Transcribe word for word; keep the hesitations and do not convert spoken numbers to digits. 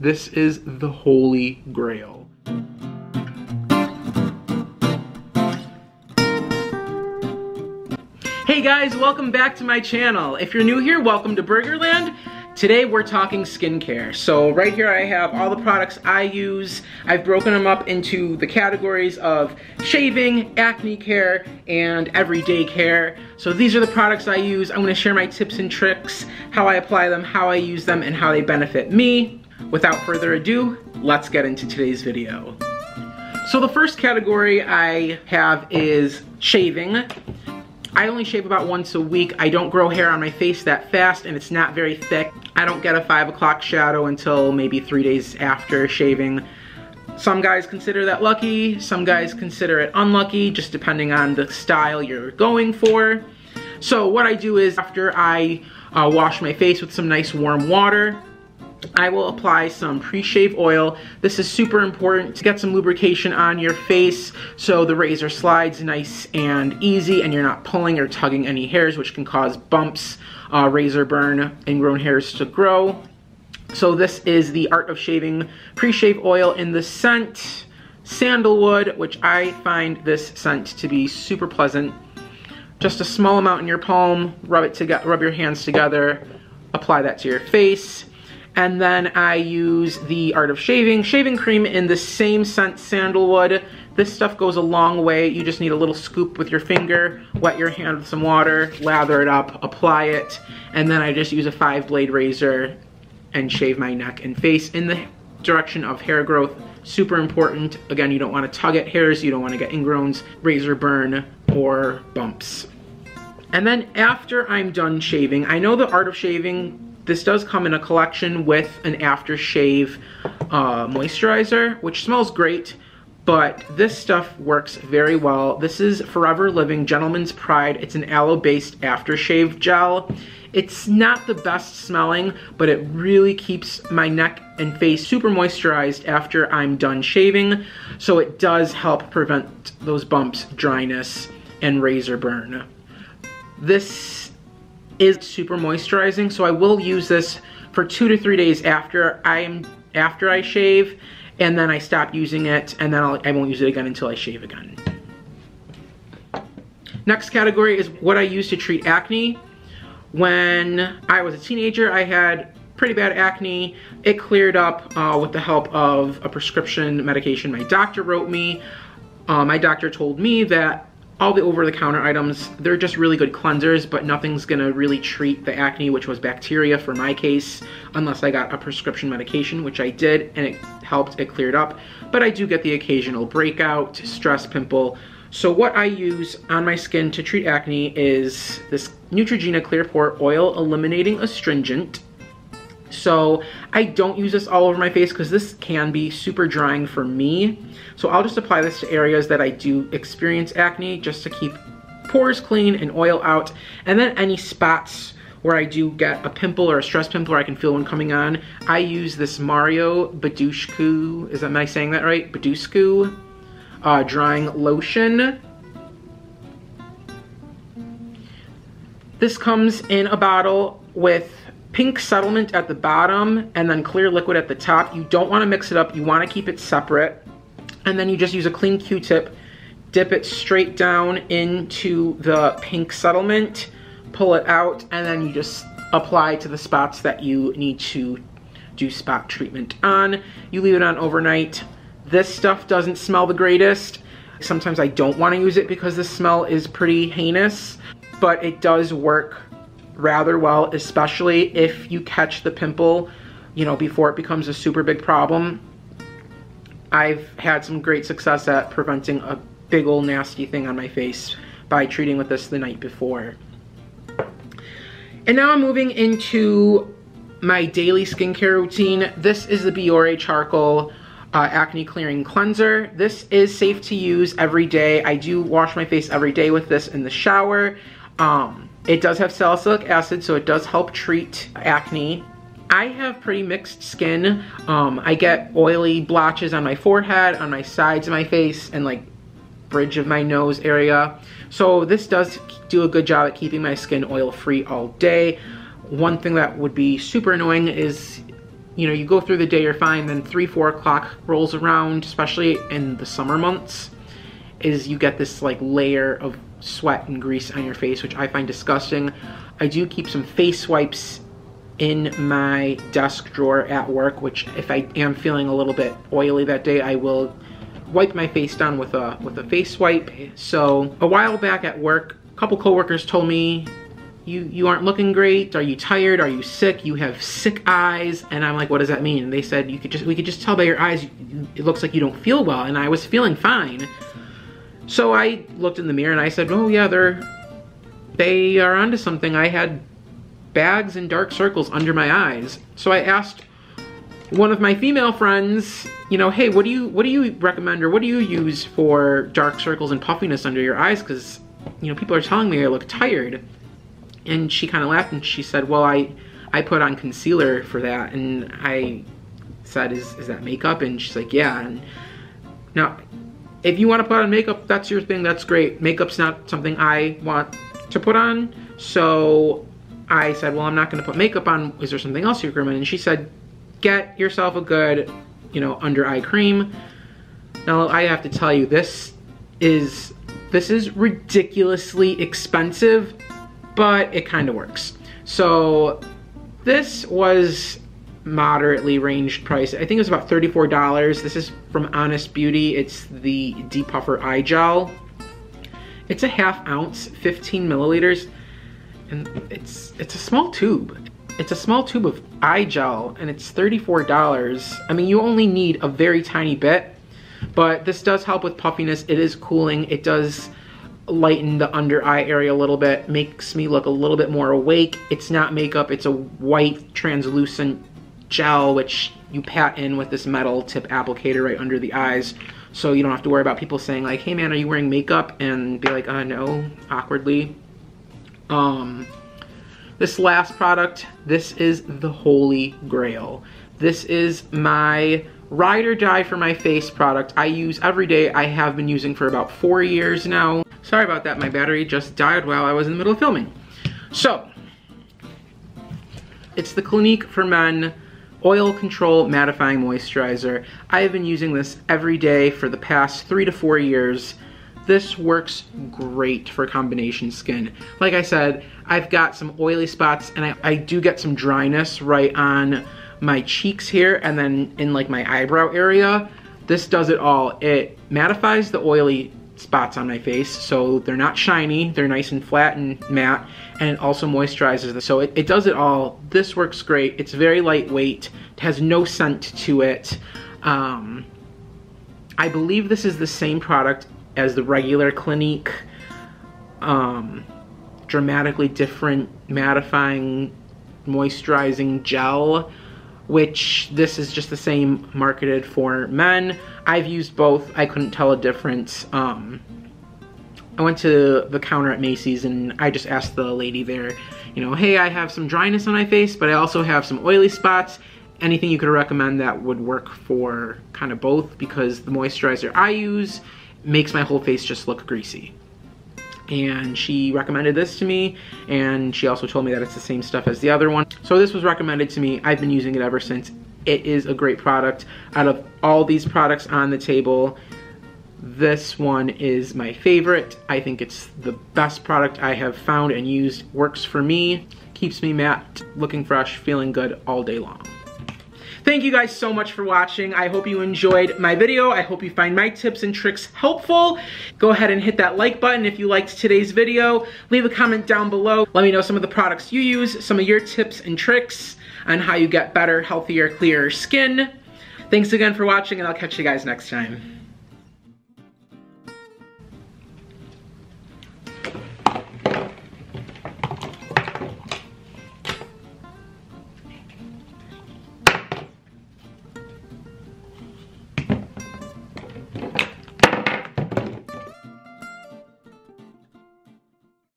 This is the holy grail. Hey guys, welcome back to my channel. If you're new here, welcome to Burgerland. Today we're talking skincare. So right here I have all the products I use. I've broken them up into the categories of shaving, acne care, and everyday care. So these are the products I use. I'm gonna share my tips and tricks, how I apply them, how I use them, and how they benefit me. Without further ado, let's get into today's video. So the first category I have is shaving. I only shave about once a week. I don't grow hair on my face that fast, and it's not very thick. I don't get a five o'clock shadow until maybe three days after shaving. Some guys consider that lucky, some guys consider it unlucky, just depending on the style you're going for. So what I do is after I uh, wash my face with some nice warm water, I will apply some pre-shave oil. This is super important to get some lubrication on your face so the razor slides nice and easy and you're not pulling or tugging any hairs, which can cause bumps, uh, razor burn, ingrown hairs to grow. So this is the Art of Shaving pre-shave oil in the scent Sandalwood, which I find this scent to be super pleasant. Just a small amount in your palm, rub it together, rub your hands together, apply that to your face. And then I use the Art of Shaving shaving cream in the same scent, Sandalwood. This stuff goes a long way. You just need a little scoop with your finger, wet your hand with some water, lather it up, apply it, and then I just use a five blade razor and shave my neck and face in the direction of hair growth. Super important. Again, you don't want to tug at hairs, you don't want to get ingrowns, razor burn, or bumps. And then after I'm done shaving, I know the Art of Shaving, this does come in a collection with an aftershave uh, moisturizer, which smells great, but this stuff works very well. This is Forever Living Gentleman's Pride. It's an aloe-based aftershave gel. It's not the best smelling, but it really keeps my neck and face super moisturized after I'm done shaving, so it does help prevent those bumps, dryness, and razor burn. This is super moisturizing, so I will use this for two to three days after I'm after I shave, and then I stop using it, and then I'll, I won't use it again until I shave again. Next category is what I use to treat acne. When I was a teenager, I had pretty bad acne. It cleared up uh, with the help of a prescription medication my doctor wrote me. Uh, my doctor told me that all the over-the-counter items, they're just really good cleansers, but nothing's gonna really treat the acne, which was bacteria for my case, unless I got a prescription medication, which I did, and it helped, it cleared up. But I do get the occasional breakout, stress, pimple. So what I use on my skin to treat acne is this Neutrogena Clear Pore Oil Eliminating Astringent. So I don't use this all over my face because this can be super drying for me. So I'll just apply this to areas that I do experience acne, just to keep pores clean and oil out. And then any spots where I do get a pimple or a stress pimple, or I can feel one coming on, I use this Mario Badescu, is that, am I saying that right? Badescu uh, drying lotion. This comes in a bottle with pink settlement at the bottom and then clear liquid at the top. You don't want to mix it up, you want to keep it separate. And then you just use a clean Q-tip, dip it straight down into the pink settlement, pull it out, and then you just apply to the spots that you need to do spot treatment on. You leave it on overnight. This stuff doesn't smell the greatest. Sometimes I don't want to use it because the smell is pretty heinous, but it does work rather well, especially if you catch the pimple, you know, before it becomes a super big problem. I've had some great success at preventing a big old nasty thing on my face by treating with this the night before. And now I'm moving into my daily skincare routine. This is the Biore Charcoal Uh, acne clearing cleanser. This is safe to use every day. I do wash my face every day with this in the shower. Um, it does have salicylic acid, so it does help treat acne. I have pretty mixed skin. Um, I get oily blotches on my forehead, on my sides of my face, and like bridge of my nose area. So this does do a good job at keeping my skin oil free all day. One thing that would be super annoying is you know, you go through the day, you're fine, then three, four o'clock rolls around, especially in the summer months, is you get this like layer of sweat and grease on your face, which I find disgusting. I do keep some face wipes in my desk drawer at work, which if I am feeling a little bit oily that day, I will wipe my face down with a with a face wipe. So a while back at work, a couple coworkers told me, you you aren't looking great. Are you tired? Are you sick? You have sick eyes. And I'm like, what does that mean? And they said, you could just we could just tell by your eyes, it looks like you don't feel well. And I was feeling fine. So I looked in the mirror and I said, oh yeah, they're, they are onto something. I had bags and dark circles under my eyes. So I asked one of my female friends, you know, hey, what do you, what do you recommend or what do you use for dark circles and puffiness under your eyes? Because, you know, people are telling me I look tired. And she kind of laughed and she said, well, I, I put on concealer for that. And I said, is, is that makeup? And she's like, yeah. And now, if you want to put on makeup, that's your thing, that's great. Makeup's not something I want to put on. So I said, well, I'm not going to put makeup on. Is there something else you recommend? And she said, get yourself a good, you know, under eye cream. Now I have to tell you, this is, this is ridiculously expensive, but it kind of works. So this was moderately ranged price. I think it was about thirty-four dollars. This is from Honest Beauty. It's the Depuffer Eye Gel. It's a half ounce, fifteen milliliters, and it's it's a small tube. It's a small tube of eye gel, and it's thirty-four dollars. I mean, you only need a very tiny bit, but this does help with puffiness. It is cooling. It does lighten the under eye area a little bit, makes me look a little bit more awake. It's not makeup. It's a white, translucent gel, which you pat in with this metal tip applicator right under the eyes, so you don't have to worry about people saying like, hey man, are you wearing makeup? And be like, uh no, awkwardly. Um this last product, this is the holy grail. This is my ride or die for my face product. I use every day. I have been using for about four years now. Sorry about that, my battery just died while I was in the middle of filming. So it's the Clinique for Men Oil Control Mattifying Moisturizer. I have been using this every day for the past three to four years. This works great for combination skin. Like I said, I've got some oily spots, and I, I do get some dryness right on my cheeks here and then in like my eyebrow area. This does it all. It mattifies the oily spots on my face, so they're not shiny, they're nice and flat and matte, and it also moisturizes them. So it, it does it all. This works great. It's very lightweight. It has no scent to it. Um, I believe this is the same product as the regular Clinique um, dramatically different mattifying moisturizing gel, which this is just the same marketed for men. I've used both. I couldn't tell a difference. Um, I went to the counter at Macy's and I just asked the lady there, you know, hey, I have some dryness on my face, but I also have some oily spots. Anything you could recommend that would work for kind of both, because the moisturizer I use makes my whole face just look greasy. And she recommended this to me, and she also told me that it's the same stuff as the other one. So this was recommended to me. I've been using it ever since. It is a great product. Out of all these products on the table, this one is my favorite. I think it's the best product I have found and used. Works for me, keeps me matte, looking fresh, feeling good all day long. Thank you guys so much for watching. I hope you enjoyed my video. I hope you find my tips and tricks helpful. Go ahead and hit that like button if you liked today's video. Leave a comment down below. Let me know some of the products you use, some of your tips and tricks on how you get better, healthier, clearer skin. Thanks again for watching, and I'll catch you guys next time.